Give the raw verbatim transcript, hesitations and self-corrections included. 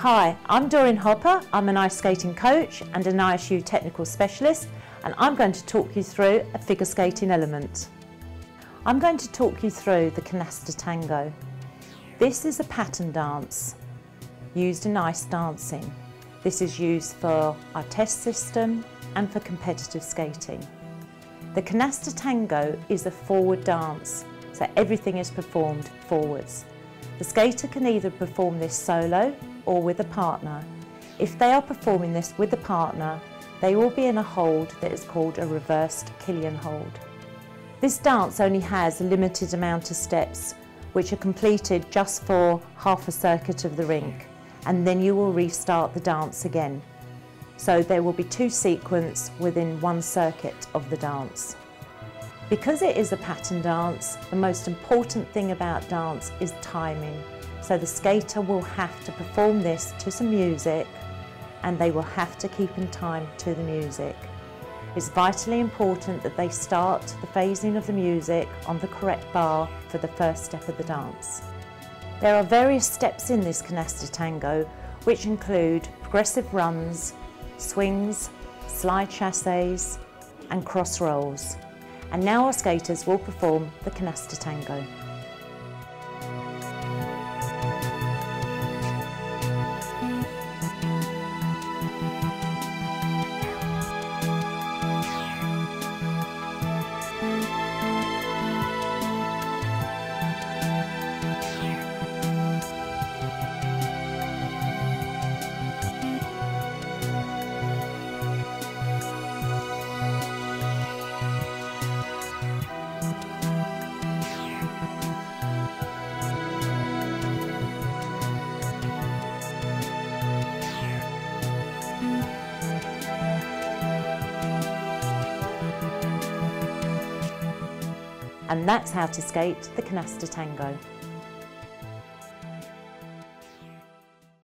Hi, I'm Dorian Hopper. I'm an ice skating coach and an I S U technical specialist, and I'm going to talk you through a figure skating element. I'm going to talk you through the Canasta Tango. This is a pattern dance used in ice dancing. This is used for our test system and for competitive skating. The Canasta Tango is a forward dance, so everything is performed forwards. The skater can either perform this solo or with a partner. If they are performing this with a partner, they will be in a hold that is called a reversed Killian hold. This dance only has a limited amount of steps, which are completed just for half a circuit of the rink, and then you will restart the dance again. So there will be two sequences within one circuit of the dance. Because it is a pattern dance, the most important thing about dance is timing. So the skater will have to perform this to some music, and they will have to keep in time to the music. It's vitally important that they start the phasing of the music on the correct bar for the first step of the dance. There are various steps in this Canasta Tango, which include progressive runs, swings, slide chassés and cross rolls. And now our skaters will perform the Canasta Tango. And that's how to skate the Canasta Tango.